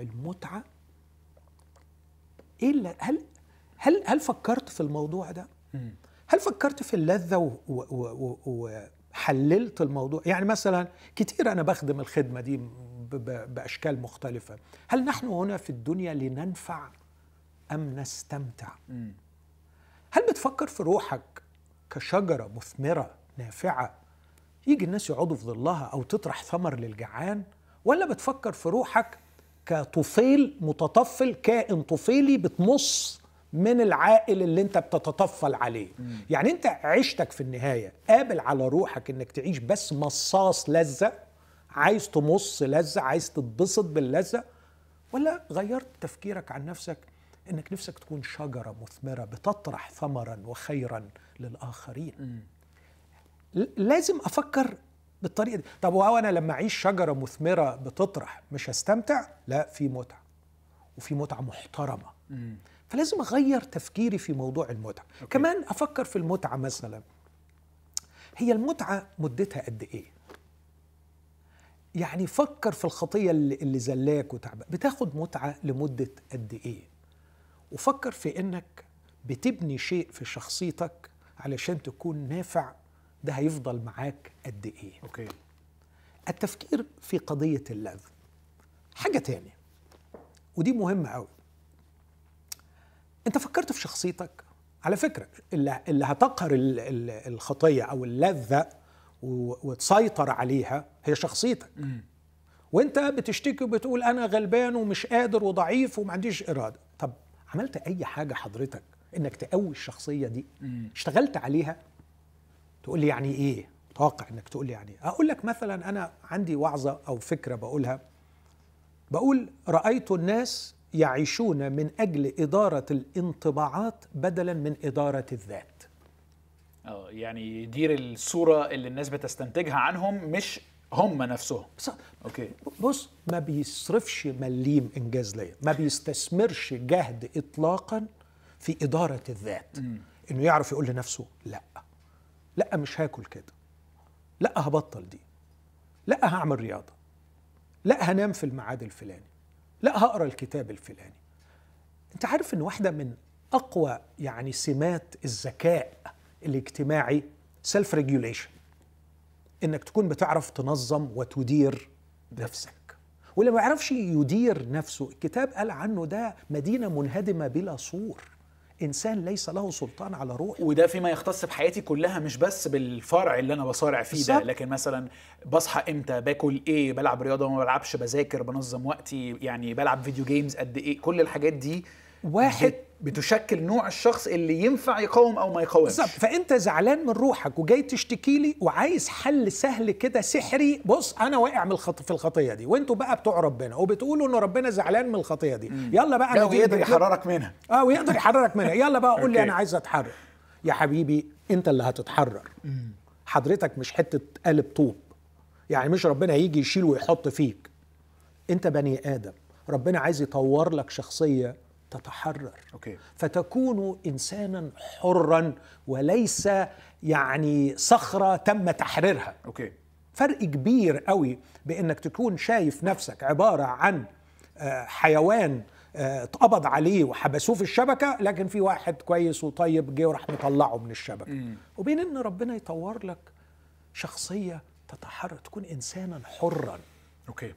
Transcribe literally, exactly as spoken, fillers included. المتعة إيه اللي هل هل هل فكرت في الموضوع ده؟ هل فكرت في اللذة وحللت الموضوع؟ يعني مثلا كتير أنا بخدم الخدمة دي بأشكال مختلفة. هل نحن هنا في الدنيا لننفع أم نستمتع؟ هل بتفكر في روحك كشجرة مثمرة نافعة يجي الناس يقعدوا في ظلها أو تطرح ثمر للجعان، ولا بتفكر في روحك كطفيل متطفل، كائن طفيلي بتمص من العائل اللي انت بتتطفل عليه؟ مم. يعني انت عيشتك في النهاية قابل على روحك انك تعيش بس مصاص لذة، عايز تمص لذة، عايز تتبسط باللذة، ولا غيرت تفكيرك عن نفسك انك نفسك تكون شجرة مثمرة بتطرح ثمرا وخيرا للآخرين؟ مم. لازم افكر بالطريقة دي. طب وانا لما اعيش شجرة مثمرة بتطرح مش هستمتع؟ لا، في متعة وفي متعة محترمة. مم. فلازم أغير تفكيري في موضوع المتعة. أوكي. كمان أفكر في المتعة مثلا، هي المتعة مدتها قد إيه؟ يعني فكر في الخطية اللي زلاك وتعبك بتاخد متعة لمدة قد إيه؟ وفكر في إنك بتبني شيء في شخصيتك علشان تكون نافع، ده هيفضل معاك قد إيه؟ أوكي. التفكير في قضية اللذة حاجة تانية ودي مهمة أوي. أنت فكرت في شخصيتك؟ على فكرة اللي هتقهر الخطية أو اللذة وتسيطر عليها هي شخصيتك. م. وأنت بتشتكي وبتقول أنا غلبان ومش قادر وضعيف وما عنديش إرادة. طب عملت أي حاجة حضرتك إنك تقوي الشخصية دي؟ م. اشتغلت عليها؟ تقول لي يعني إيه؟ متوقع إنك تقول لي يعني إيه؟ أقول لك مثلا أنا عندي وعظة أو فكرة بقولها، بقول رأيت الناس يعيشون من أجل إدارة الانطباعات بدلاً من إدارة الذات. اه يعني يدير الصورة اللي الناس بتستنتجها عنهم مش هم نفسهم. أوكي. بص، ما بيصرفش مليم إنجاز ليا، ما بيستثمرش جهد إطلاقاً في إدارة الذات. م. إنه يعرف يقول لنفسه لأ، لأ مش هاكل كده، لأ هبطل دي، لأ هعمل رياضة، لأ هنام في الميعاد الفلاني، لا هقرا الكتاب الفلاني. انت عارف ان واحده من اقوى يعني سمات الذكاء الاجتماعي سيلف ريجوليشن، انك تكون بتعرف تنظم وتدير نفسك. واللي ما يعرفش يدير نفسه الكتاب قال عنه ده مدينه منهدمه بلا سور، انسان ليس له سلطان على روحه. وده فيما يختص بحياتي كلها، مش بس بالفرع اللي انا بصارع فيه. بالزبط. ده لكن مثلا بصحى امتى، باكل ايه، بلعب رياضه وما بلعبش، بذاكر، بنظم وقتي، يعني بلعب فيديو جيمز قد ايه، كل الحاجات دي واحد بتشكل نوع الشخص اللي ينفع يقاوم او ما يقاومش. بالظبط. فانت زعلان من روحك وجاي تشتكي لي وعايز حل سهل كده سحري، بص انا واقع من في الخطيه دي وانتوا بقى بتوع ربنا وبتقولوا ان ربنا زعلان من الخطيه دي. مم. يلا بقى انا ويقدر يحررك منها. اه ويقدر يحررك منها. يلا بقى قول لي انا عايز اتحرر. يا حبيبي انت اللي هتتحرر. مم. حضرتك مش حته قالب طوب، يعني مش ربنا هيجي يشيل ويحط فيك. انت بني ادم، ربنا عايز يطور لك شخصيه تتحرر. أوكي. فتكون إنسانا حرا وليس يعني صخرة تم تحريرها. أوكي. فرق كبير قوي بأنك تكون شايف نفسك عبارة عن حيوان اتقبض عليه وحبسوه في الشبكة، لكن في واحد كويس وطيب جه وراح مطلعه من الشبكة، م. وبين أن ربنا يطور لك شخصية تتحرر، تكون إنسانا حرا. أوكي.